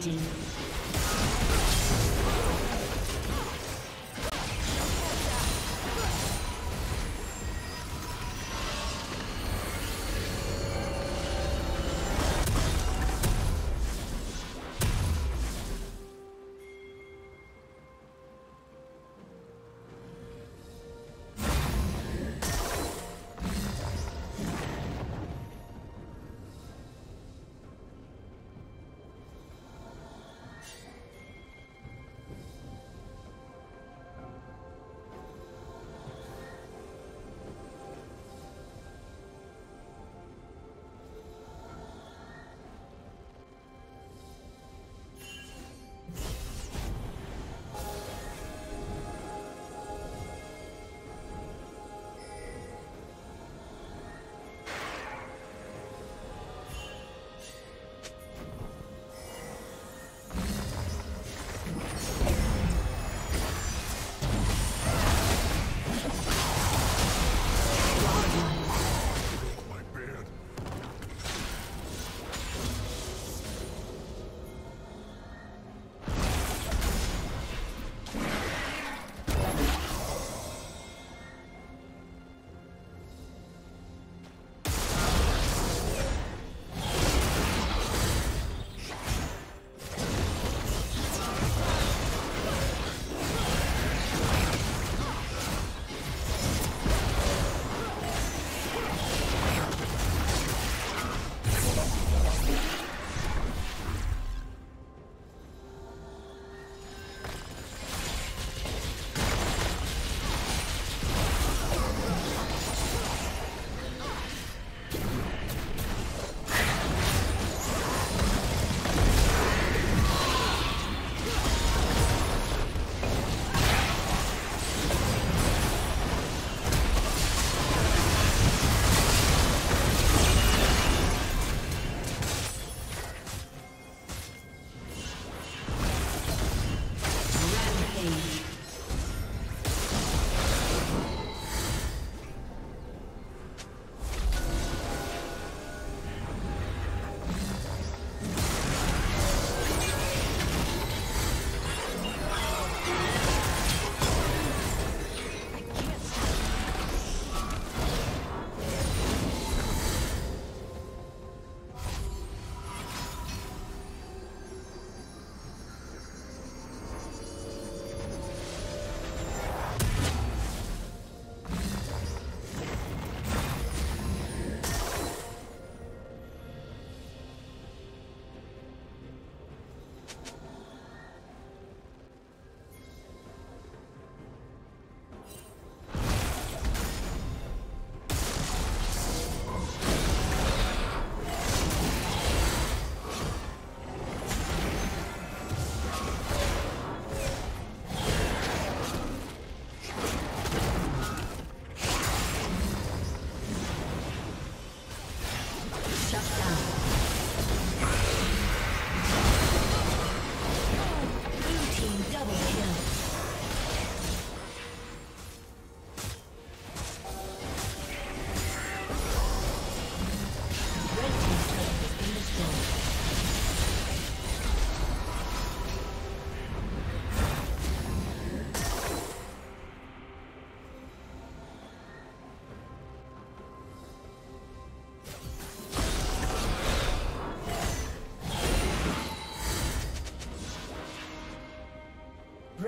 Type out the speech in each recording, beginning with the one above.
Dominating.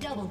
Double